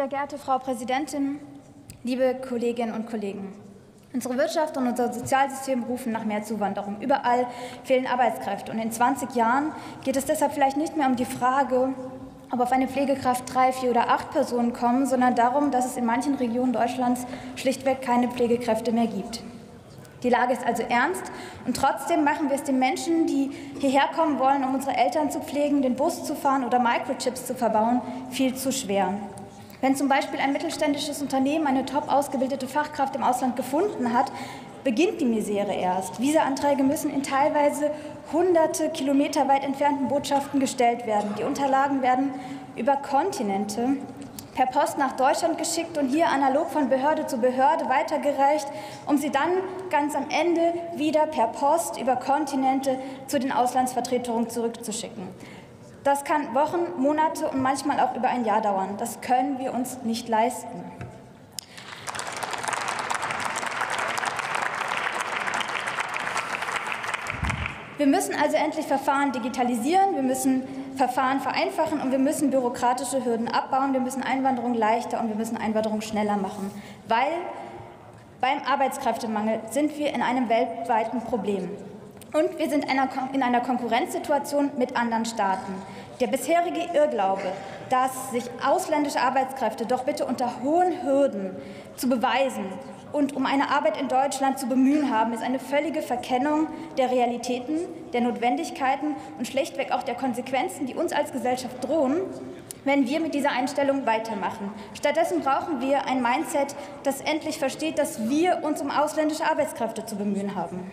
Sehr geehrte Frau Präsidentin, liebe Kolleginnen und Kollegen! Unsere Wirtschaft und unser Sozialsystem rufen nach mehr Zuwanderung. Überall fehlen Arbeitskräfte. Und in 20 Jahren geht es deshalb vielleicht nicht mehr um die Frage, ob auf eine Pflegekraft 3, 4 oder 8 Personen kommen, sondern darum, dass es in manchen Regionen Deutschlands schlichtweg keine Pflegekräfte mehr gibt. Die Lage ist also ernst, und trotzdem machen wir es den Menschen, die hierher kommen wollen, um unsere Eltern zu pflegen, den Bus zu fahren oder Microchips zu verbauen, viel zu schwer. Wenn zum Beispiel ein mittelständisches Unternehmen eine top ausgebildete Fachkraft im Ausland gefunden hat, beginnt die Misere erst. Visaanträge müssen in teilweise hunderte Kilometer weit entfernten Botschaften gestellt werden. Die Unterlagen werden über Kontinente per Post nach Deutschland geschickt und hier analog von Behörde zu Behörde weitergereicht, um sie dann ganz am Ende wieder per Post über Kontinente zu den Auslandsvertretungen zurückzuschicken. Das kann Wochen, Monate und manchmal auch über ein Jahr dauern. Das können wir uns nicht leisten. Wir müssen also endlich Verfahren digitalisieren, wir müssen Verfahren vereinfachen, und wir müssen bürokratische Hürden abbauen, wir müssen Einwanderung leichter und wir müssen Einwanderung schneller machen, weil beim Arbeitskräftemangel sind wir in einem weltweiten Problem. Und wir sind in einer Konkurrenzsituation mit anderen Staaten. Der bisherige Irrglaube, dass sich ausländische Arbeitskräfte doch bitte unter hohen Hürden zu beweisen und um eine Arbeit in Deutschland zu bemühen haben, ist eine völlige Verkennung der Realitäten, der Notwendigkeiten und schlichtweg auch der Konsequenzen, die uns als Gesellschaft drohen, wenn wir mit dieser Einstellung weitermachen. Stattdessen brauchen wir ein Mindset, das endlich versteht, dass wir uns um ausländische Arbeitskräfte zu bemühen haben.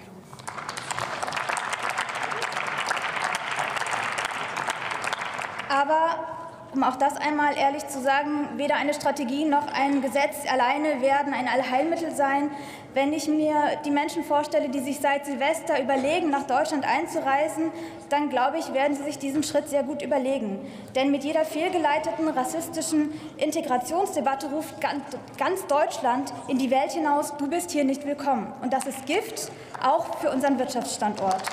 Aber, um auch das einmal ehrlich zu sagen, weder eine Strategie noch ein Gesetz alleine werden ein Allheilmittel sein. Wenn ich mir die Menschen vorstelle, die sich seit Silvester überlegen, nach Deutschland einzureisen, dann glaube ich, werden sie sich diesen Schritt sehr gut überlegen. Denn mit jeder fehlgeleiteten rassistischen Integrationsdebatte ruft ganz Deutschland in die Welt hinaus: Du bist hier nicht willkommen. Und das ist Gift, auch für unseren Wirtschaftsstandort.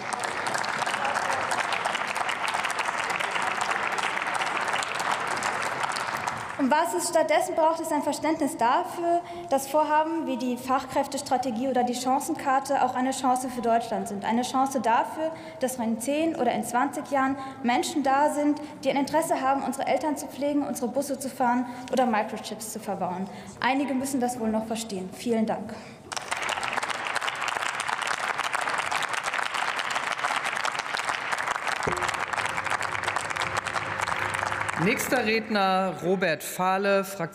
Und was es stattdessen braucht, ist ein Verständnis dafür, dass Vorhaben wie die Fachkräftestrategie oder die Chancenkarte auch eine Chance für Deutschland sind. Eine Chance dafür, dass in 10 oder in 20 Jahren Menschen da sind, die ein Interesse haben, unsere Eltern zu pflegen, unsere Busse zu fahren oder Microchips zu verbauen. Einige müssen das wohl noch verstehen. Vielen Dank. Nächster Redner Robert Fahle, Fraktion.